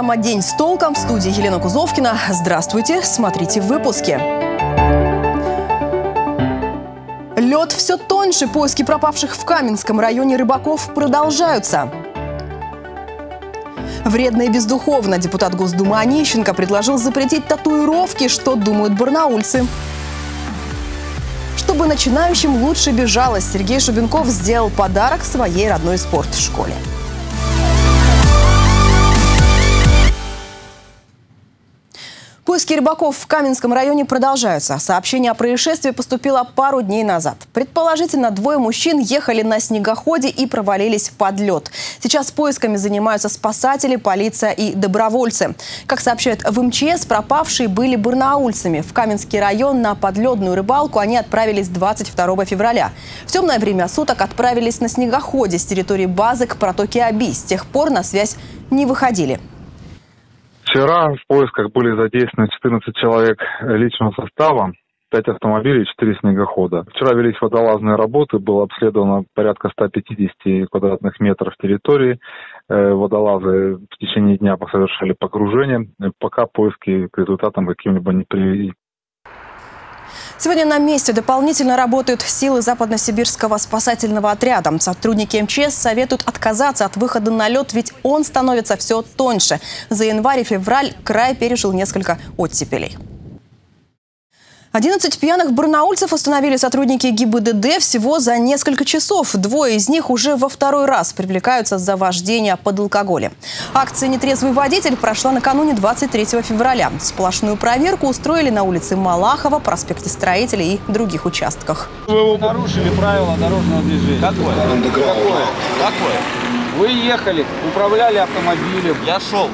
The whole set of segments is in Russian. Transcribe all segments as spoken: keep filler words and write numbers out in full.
Программа «День с толком», в студии Елена Кузовкина. Здравствуйте, смотрите в выпуске. Лед все тоньше. Поиски пропавших в Каменском районе рыбаков продолжаются. Вредно и бездуховно. Депутат Госдумы Онищенко предложил запретить татуировки. Что думают барнаульцы? Чтобы начинающим лучше бежалось, Сергей Шубенков сделал подарок своей родной спорт-школе. Поиски рыбаков в Каменском районе продолжаются. Сообщение о происшествии поступило пару дней назад. Предположительно, двое мужчин ехали на снегоходе и провалились под лед. Сейчас поисками занимаются спасатели, полиция и добровольцы. Как сообщают в МЧС, пропавшие были барнаульцами. В Каменский район на подледную рыбалку они отправились двадцать второго февраля. В темное время суток отправились на снегоходе с территории базы к протоке Аби. С тех пор на связь не выходили. Вчера в поисках были задействованы четырнадцать человек личного состава, пять автомобилей и четыре снегохода. Вчера велись водолазные работы, было обследовано порядка ста пятидесяти квадратных метров территории. Водолазы в течение дня совершали погружение, пока поиски к результатам каким-либо не привели. Сегодня на месте дополнительно работают силы Западносибирского спасательного отряда. Сотрудники МЧС советуют отказаться от выхода на лед, ведь он становится все тоньше. За январь и февраль край пережил несколько оттепелей. одиннадцать пьяных барнаульцев остановили сотрудники ГИБДД всего за несколько часов. Двое из них уже во второй раз привлекаются за вождение под алкоголем. Акция «Нетрезвый водитель» прошла накануне двадцать третьего февраля. Сплошную проверку устроили на улице Малахова, проспекте Строителей и других участках. Вы нарушили правила дорожного движения. Какое? Какое? Какое? Вы ехали, управляли автомобилем. Я шел.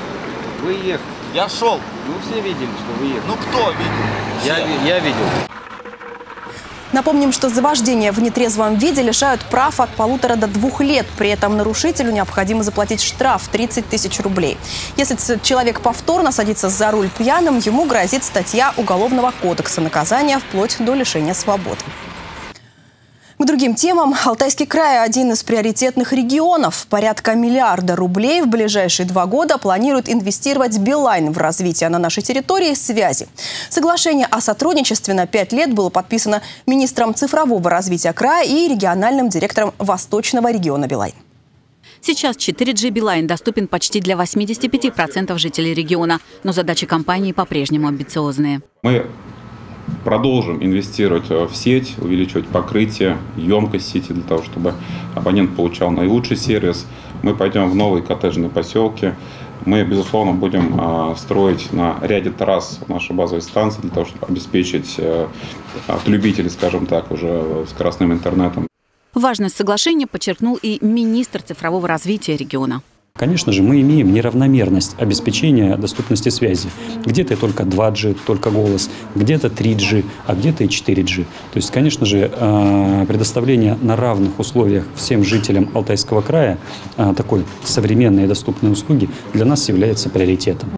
Вы ехали. Я шел. Ну, все видели, что вы ехали. Ну, кто видел? Я, я видел. Напомним, что за вождение в нетрезвом виде лишают прав от полутора до двух лет. При этом нарушителю необходимо заплатить штраф тридцать тысяч рублей. Если человек повторно садится за руль пьяным, ему грозит статья Уголовного кодекса наказания вплоть до лишения свободы. К другим темам. Алтайский край – один из приоритетных регионов. Порядка миллиарда рублей в ближайшие два года планирует инвестировать Билайн в развитие на нашей территории связи. Соглашение о сотрудничестве на пять лет было подписано министром цифрового развития края и региональным директором Восточного региона Билайн. Сейчас четыре джи Билайн доступен почти для восьмидесяти пяти процентов жителей региона, но задачи компании по-прежнему амбициозные. Мы продолжим инвестировать в сеть, увеличивать покрытие, емкость сети для того, чтобы абонент получал наилучший сервис. Мы пойдем в новые коттеджные поселки. Мы, безусловно, будем строить на ряде трасс наши базовые станции для того, чтобы обеспечить от любителей, скажем так, уже скоростным интернетом. Важность соглашения подчеркнул и министр цифрового развития региона. Конечно же, мы имеем неравномерность обеспечения доступности связи. Где-то только два джи, только голос, где-то три джи, а где-то и четыре джи. То есть, конечно же, предоставление на равных условиях всем жителям Алтайского края такой современной и доступной услуги для нас является приоритетом.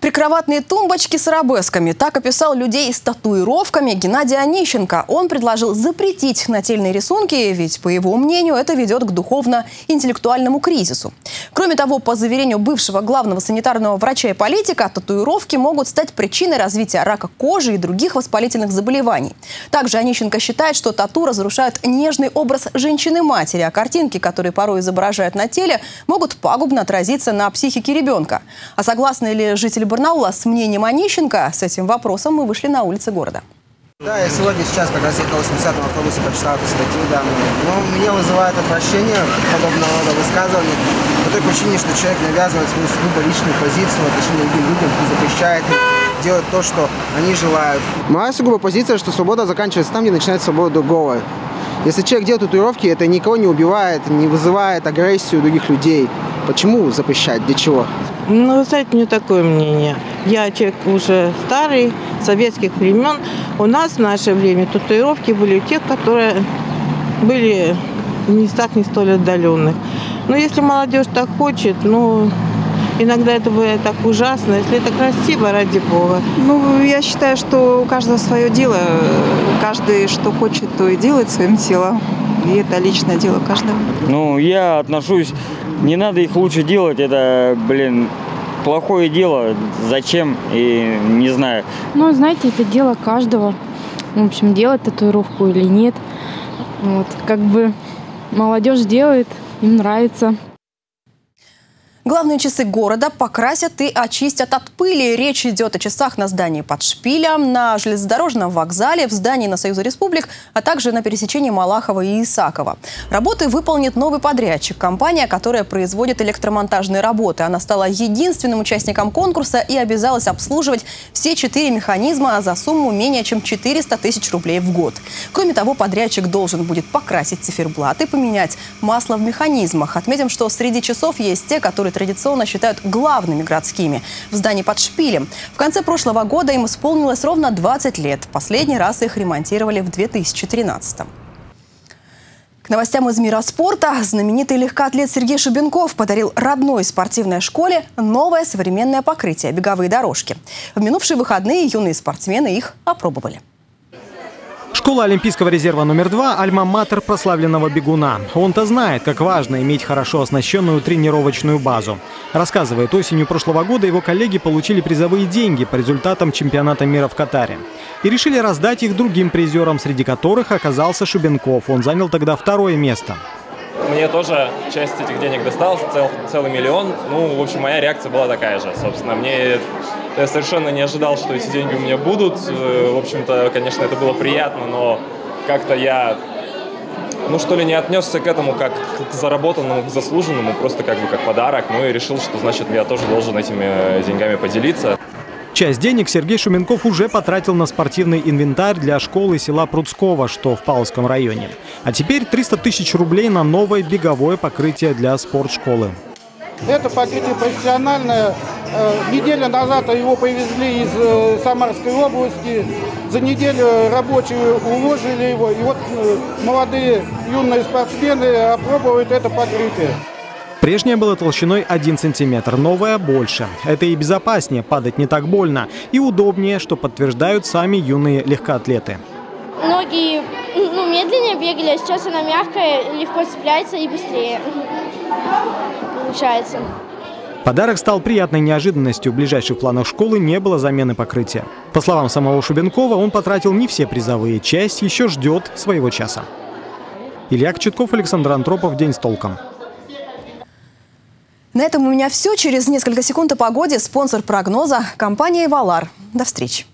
Прикроватные тумбочки с арабесками. Так описал людей с татуировками Геннадий Онищенко. Он предложил запретить нательные рисунки, ведь, по его мнению, это ведет к духовно-интеллектуальному кризису. Кроме того, по заверению бывшего главного санитарного врача и политика, татуировки могут стать причиной развития рака кожи и других воспалительных заболеваний. Также Онищенко считает, что тату разрушают нежный образ женщины-матери, а картинки, которые порой изображают на теле, могут пагубно отразиться на психике ребенка. А согласны ли жители Барнаула с мнением Онищенко? С этим вопросом мы вышли на улицы города. Да, я сегодня сейчас как раз ехал восьмидесятом автобусе, прочитал эту статью данную. Но мне вызывает отвращение подобного рода высказывания по той причине, что человек навязывает свою сугубо личную позицию в отношении другим людям и запрещает им делать то, что они желают. Моя сугубо позиция, что свобода заканчивается там, где начинается свобода другого. Если человек делает татуировки, это никого не убивает, не вызывает агрессию других людей. Почему запрещать? Для чего? Ну, вы знаете, у меня такое мнение. Я человек уже старый, советских времен. У нас в наше время татуировки были у тех, которые были в местах не столь отдаленных. Но если молодежь так хочет, ну, иногда это бывает так ужасно. Если это красиво, ради бога. Ну, я считаю, что у каждого свое дело. Каждый, что хочет, то и делает своим телом. И это личное дело каждого. Ну, я отношусь... Не надо их лучше делать, это, блин, плохое дело, зачем, и не знаю. Ну, знаете, это дело каждого. В общем, делать татуировку или нет. Вот, как бы молодежь делает, им нравится. Главные часы города покрасят и очистят от пыли. Речь идет о часах на здании под шпилем, на железнодорожном вокзале, в здании на Союзе Республик, а также на пересечении Малахова и Исакова. Работы выполнит новый подрядчик, компания, которая производит электромонтажные работы. Она стала единственным участником конкурса и обязалась обслуживать все четыре механизма за сумму менее чем четыреста тысяч рублей в год. Кроме того, подрядчик должен будет покрасить циферблат и поменять масло в механизмах. Отметим, что среди часов есть те, которые традиционно считают главными городскими, в здании под шпилем. В конце прошлого года им исполнилось ровно двадцать лет. Последний раз их ремонтировали в две тысячи тринадцатом. К новостям из мира спорта. Знаменитый легкоатлет Сергей Шубенков подарил родной спортивной школе новое современное покрытие – беговые дорожки. В минувшие выходные юные спортсмены их опробовали. Школа Олимпийского резерва номер два – альма-матер прославленного бегуна. Он-то знает, как важно иметь хорошо оснащенную тренировочную базу. Рассказывает, осенью прошлого года его коллеги получили призовые деньги по результатам чемпионата мира в Катаре. И решили раздать их другим призерам, среди которых оказался Шубенков. Он занял тогда второе место. Мне тоже часть этих денег досталась, цел, целый миллион. Ну, в общем, моя реакция была такая же, собственно. Мне, я совершенно не ожидал, что эти деньги у меня будут. В общем-то, конечно, это было приятно, но как-то я, ну, что ли, не отнесся к этому как к заработанному, к заслуженному, просто как бы как подарок. Ну, и решил, что, значит, я тоже должен этими деньгами поделиться. Часть денег Сергей Шубенков уже потратил на спортивный инвентарь для школы села Прудского, что в Павловском районе. А теперь триста тысяч рублей на новое беговое покрытие для спортшколы. Это покрытие профессиональное. Неделю назад его повезли из Самарской области. За неделю рабочие уложили его. И вот молодые юные спортсмены опробуют это покрытие. Прежняя была толщиной один сантиметр, новая больше. Это и безопаснее, падать не так больно, и удобнее, что подтверждают сами юные легкоатлеты. Ноги, ну, медленнее бегали, а сейчас она мягкая, легко цепляется и быстрее получается. Подарок стал приятной неожиданностью. В ближайших планах школы не было замены покрытия. По словам самого Шубенкова, он потратил не все призовые. Часть еще ждет своего часа. Илья Кочетков, Александр Антропов. День с толком. На этом у меня все. Через несколько секунд о погоде. Спонсор прогноза – компания «Валар». До встречи.